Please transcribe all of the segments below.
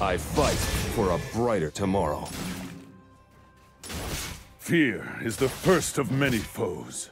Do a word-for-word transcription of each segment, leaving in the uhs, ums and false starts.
I fight for a brighter tomorrow. Fear is the first of many foes.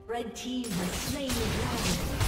The red team has slain the dragon.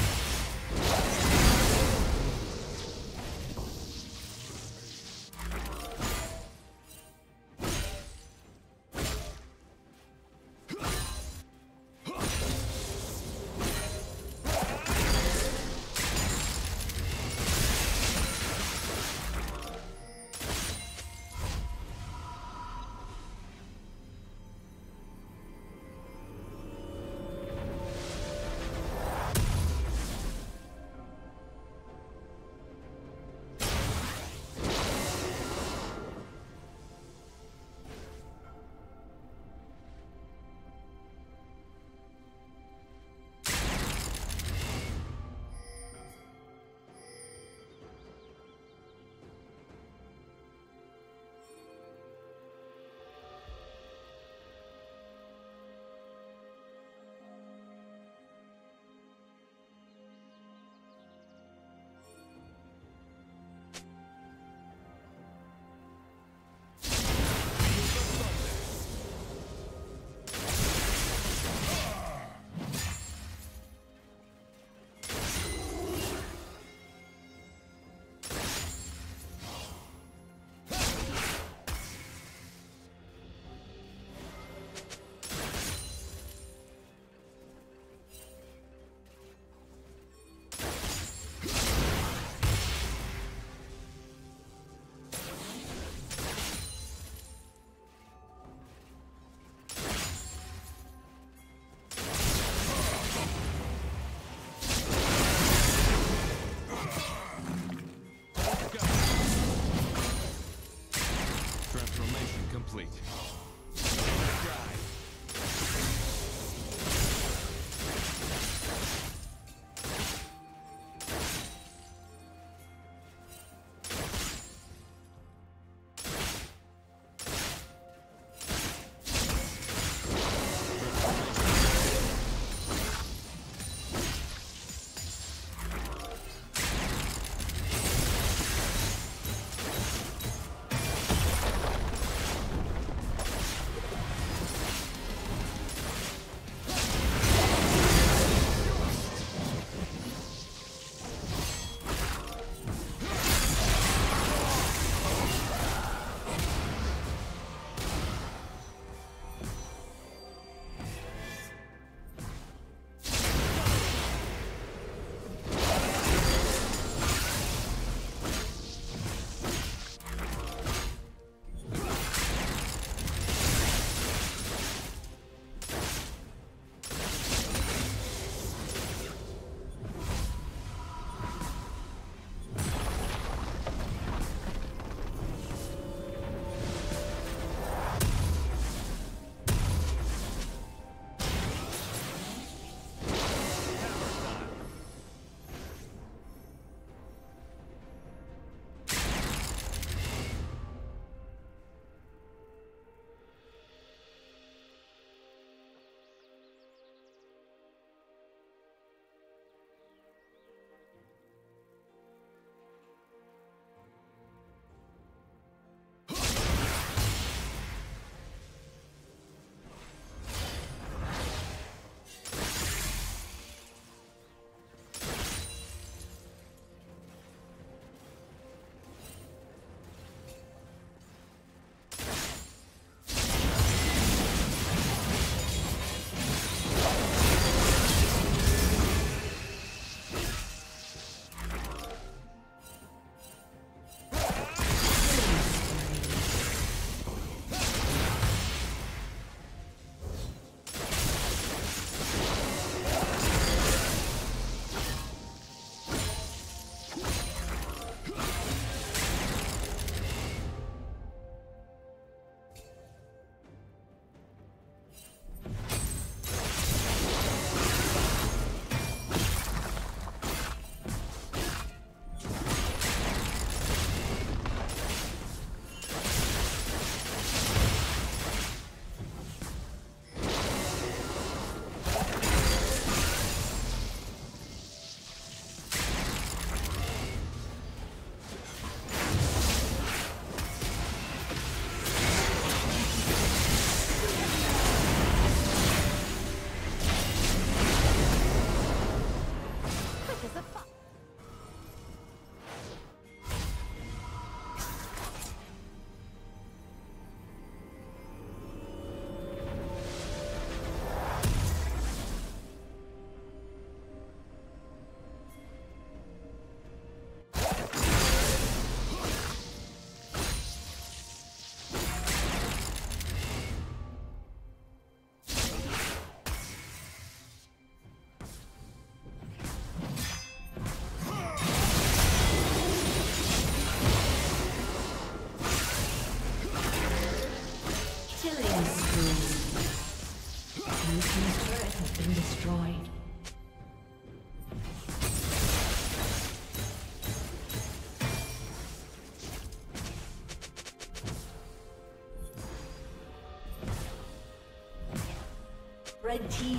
Red team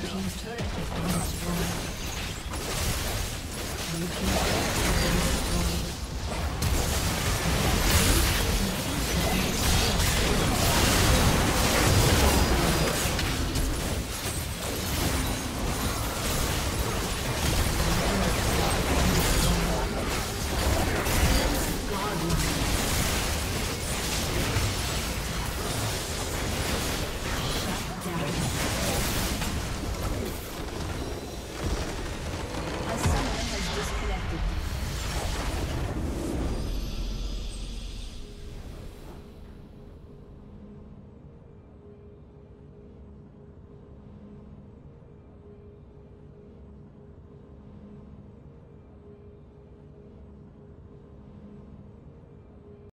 Blue team's turret has been destroyed. Blue team's turret has been destroyed.